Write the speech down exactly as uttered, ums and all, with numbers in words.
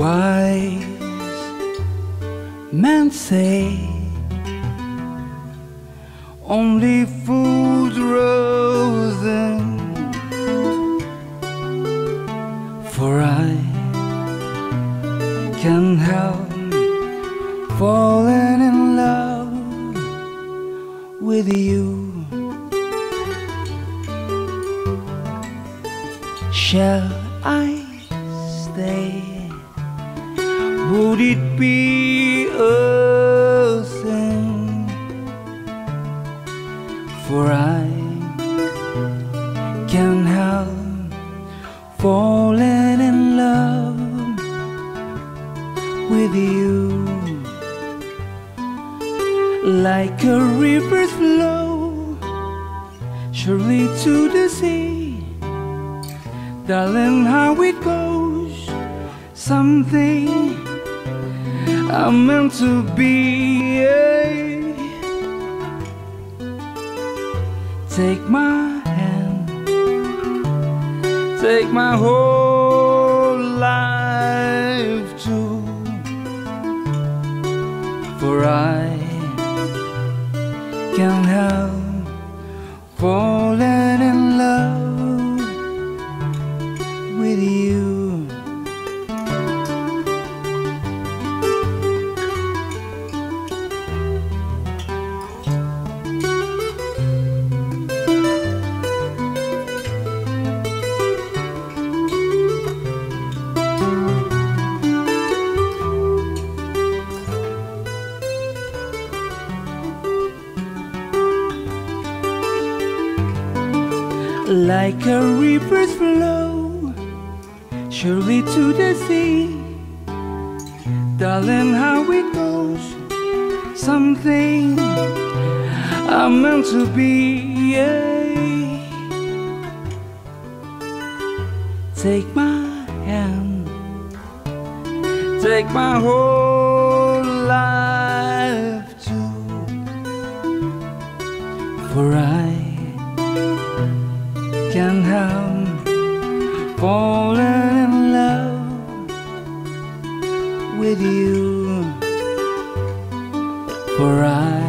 wise men say only fools rose in, for I can help falling in love with you. Shall I stay? Would it be a sin? For I can't help falling in love with you. Like a river flow surely to the sea, darling, how it goes, something I'm meant to be. Take my hand, take my whole life too, for I can't help falling in love with you. Like a river's flow surely to the sea, darling, how it goes, something I'm meant to be. Take my hand, take my whole life too, for I can't help falling in love with you, for I